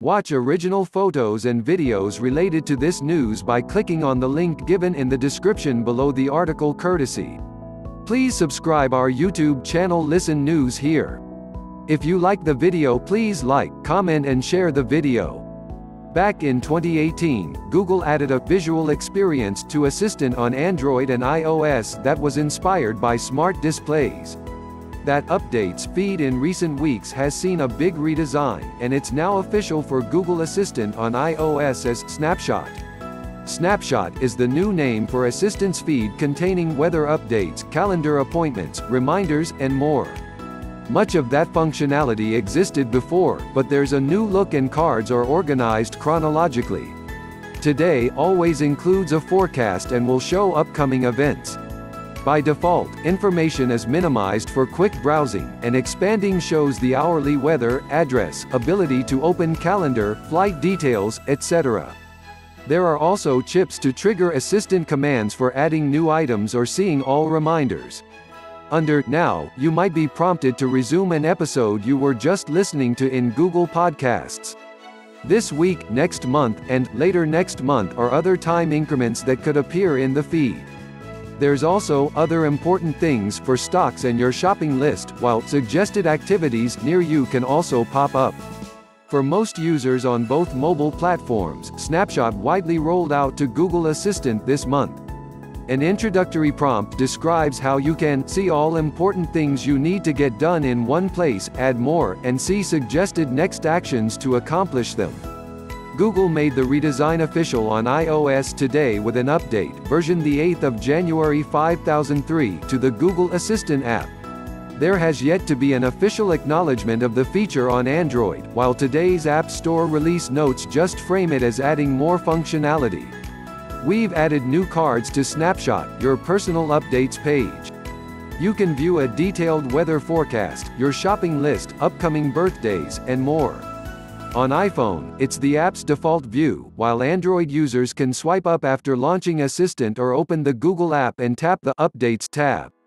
Watch original photos and videos related to this news by clicking on the link given in the description below the article courtesy. Please subscribe our YouTube channel Listen News Here. If you like the video, please like, comment and share the video. Back in 2018, Google added a visual experience to Assistant on Android and iOS that was inspired by smart displays. That update's feed in recent weeks has seen a big redesign, and it's now official for Google Assistant on iOS as Snapshot. Snapshot is the new name for Assistant's feed containing weather updates, calendar appointments, reminders, and more. Much of that functionality existed before, but there's a new look and cards are organized chronologically. Today always includes a forecast and will show upcoming events. By default, information is minimized for quick browsing, and expanding shows the hourly weather, address, ability to open calendar, flight details, etc. There are also chips to trigger assistant commands for adding new items or seeing all reminders. Under Now, you might be prompted to resume an episode you were just listening to in Google Podcasts. This week, next month, and later next month are other time increments that could appear in the feed. There's also other important things for stocks and your shopping list, while suggested activities near you can also pop up. For most users on both mobile platforms, Snapshot widely rolled out to Google Assistant this month. An introductory prompt describes how you can see all important things you need to get done in one place, add more, and see suggested next actions to accomplish them. Google made the redesign official on iOS today with an update, version 8 January 5003, to the Google Assistant app. There has yet to be an official acknowledgement of the feature on Android, while today's App Store release notes just frame it as adding more functionality. We've added new cards to Snapshot, your personal updates page. You can view a detailed weather forecast, your shopping list, upcoming birthdays, and more. On iPhone, it's the app's default view, while Android users can swipe up after launching Assistant or open the Google app and tap the Updates tab.